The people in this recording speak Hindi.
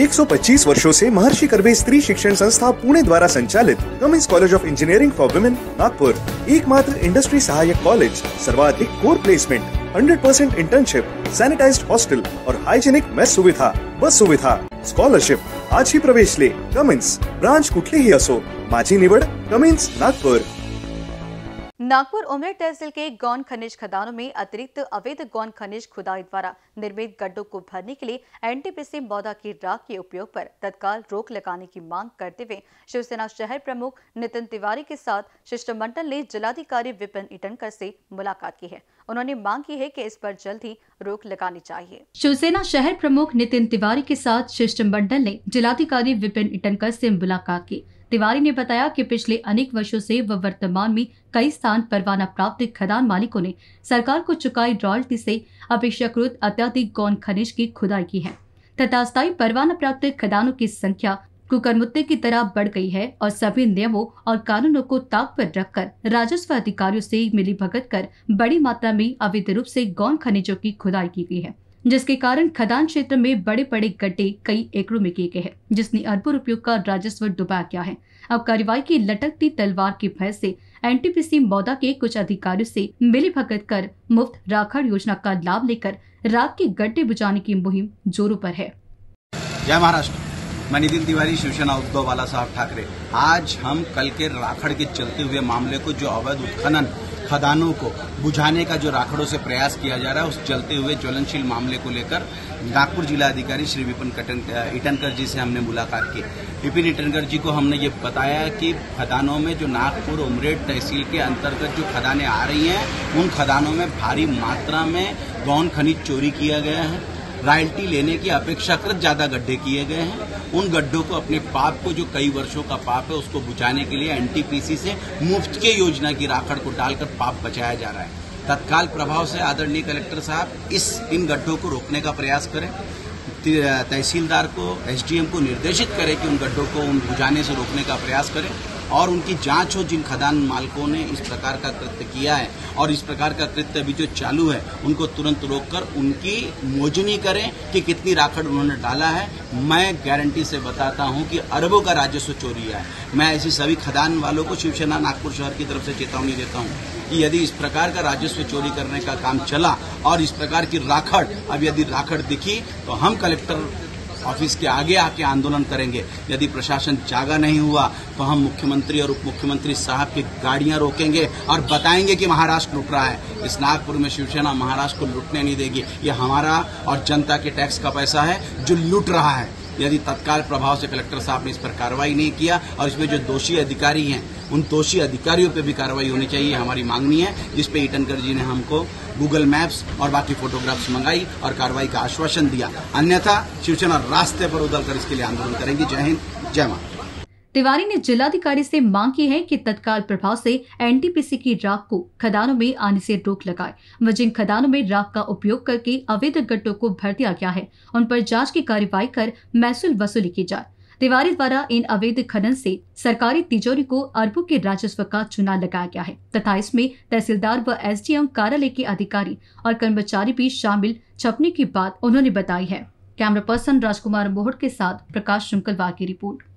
125 वर्षों से महर्षि करवे स्त्री शिक्षण संस्था पुणे द्वारा संचालित Cummins college of engineering for women Nagpur एकमात्र इंडस्ट्री सहायक कॉलेज, सर्वाधिक core placement, 100% internship, sanitised hostel और हाइजीनिक मेस सुविधा, बस सुविधा, स्कॉलरशिप। आज ही प्रवेश ले। कमिन्स ब्रांच कुठलीही असो, माझी निवड कमिन्स नागपुर। नागपुर उमरेड तहसील के गौण खनिज खदानों में अतिरिक्त अवैध गौण खनिज खुदाई द्वारा निर्मित गड्ढों को भरने के लिए NTPC मौदा की राख के उपयोग पर तत्काल रोक लगाने की मांग करते हुए शिवसेना शहर प्रमुख नितिन तिवारी के साथ शिष्टमंडल ने जिलाधिकारी विपिन इटनकर से मुलाकात की है। उन्होंने मांग की है कि इस पर जल्द ही रोक लगानी चाहिए। शिवसेना शहर प्रमुख नितिन तिवारी के साथ शिष्टमंडल ने जिलाधिकारी विपिन इटनकर से मुलाकात की। तिवारी ने बताया कि पिछले अनेक वर्षों से व वर्तमान में कई स्थान परवाना प्राप्त खदान मालिकों ने सरकार को चुकाई रॉयल्टी से अपेक्षाकृत अत्यधिक गौण खनिज की खुदाई की है तथा स्थायी परवाना प्राप्त खदानों की संख्या कुकरमुत्ते की तरह बढ़ गई है और सभी नियमों और कानूनों को ताक पर रखकर राजस्व अधिकारियों से मिलीभगत कर बड़ी मात्रा में अवैध रूप से गौण खनिजों की खुदाई की गई है, जिसके कारण खदान क्षेत्र में बड़े बड़े गड्ढे कई एकड़ों में किए गए हैं, जिसने अरबों रुपयों का राजस्व डुबाया गया है। अब कार्रवाई की लटकती तलवार के भय से NTPC मौदा के कुछ अधिकारियों से मिलीभगत कर मुफ्त राखड़ योजना का लाभ लेकर राख के गड्ढे बुझाने की मुहिम जोरों पर है। जय महाराष्ट्र। मैं नितिन तिवारी, शिवसेना उद्धव बाला साहब ठाकरे। आज हम कल के राखड़ के चलते हुए मामले को, जो अवैध उत्खनन खदानों को बुझाने का जो राखड़ों से प्रयास किया जा रहा है, उस चलते हुए ज्वलनशील मामले को लेकर नागपुर जिलाधिकारी श्री विपिन इटनकर जी से हमने मुलाकात की। विपिन इटनकर जी को हमने ये बताया कि खदानों में जो नागपुर उमरेड तहसील के अंतर्गत जो खदानें आ रही हैं, उन खदानों में भारी मात्रा में गौण खनिज चोरी किया गया है, रॉयल्टी लेने की अपेक्षाकृत ज्यादा गड्ढे किए गए हैं। उन गड्ढों को, अपने पाप को, जो कई वर्षों का पाप है, उसको बुझाने के लिए NTPC से मुफ्त के योजना की राखड़ को डालकर पाप बचाया जा रहा है। तत्काल प्रभाव से आदरणीय कलेक्टर साहब इन गड्ढों को रोकने का प्रयास करें, तहसीलदार को, SDM को निर्देशित करें कि उन गड्ढों को बुझाने से रोकने का प्रयास करें और उनकी जांच हो। जिन खदान मालिकों ने इस प्रकार का कृत्य किया है और इस प्रकार का कृत्य अभी जो चालू है, उनको तुरंत रोककर उनकी मोजनी करें कि कितनी राखड़ उन्होंने डाला है। मैं गारंटी से बताता हूं कि अरबों का राजस्व चोरी है। मैं ऐसी सभी खदान वालों को शिवसेना नागपुर शहर की तरफ से चेतावनी देता हूँ कि यदि इस प्रकार का राजस्व चोरी करने का काम चला और इस प्रकार की राखड़, अब यदि राखड़ दिखी तो हम कलेक्टर ऑफिस के आगे आके आंदोलन करेंगे। यदि प्रशासन जागा नहीं हुआ तो हम मुख्यमंत्री और उप मुख्यमंत्री साहब की गाड़ियां रोकेंगे और बताएंगे कि महाराष्ट्र लुट रहा है। इस नागपुर में शिवसेना महाराष्ट्र को लुटने नहीं देगी। ये हमारा और जनता के टैक्स का पैसा है जो लुट रहा है। यदि तत्काल प्रभाव से कलेक्टर साहब ने इस पर कार्रवाई नहीं किया और इसमें जो दोषी अधिकारी हैं, उन दोषी अधिकारियों पे भी कार्रवाई होनी चाहिए, हमारी मांगनी है। जिस पे इटनकर जी ने हमको गूगल मैप्स और बाकी फोटोग्राफ्स मंगाई और कार्रवाई का आश्वासन दिया, अन्यथा शिवसेना रास्ते पर उतरकर इसके लिए आंदोलन करेंगे। जय हिंद, जय महाराष्ट्र। तिवारी ने जिलाधिकारी से मांग की है कि तत्काल प्रभाव से NTPC की राख को खदानों में आने से रोक लगाए व जिन खदानों में राख का उपयोग करके अवैध गड्ढों को भर दिया गया है, उन पर जांच की कार्रवाई कर महसूल वसूली की जाए। तिवारी द्वारा इन अवैध खनन से सरकारी तिजोरी को अरबों के राजस्व का चूना लगाया गया है तथा इसमें तहसीलदार व SDM कार्यालय के अधिकारी और कर्मचारी भी शामिल छपने की बात उन्होंने बताई है। कैमरा पर्सन राजकुमार मोहट के साथ प्रकाश शुंकलवार की रिपोर्ट।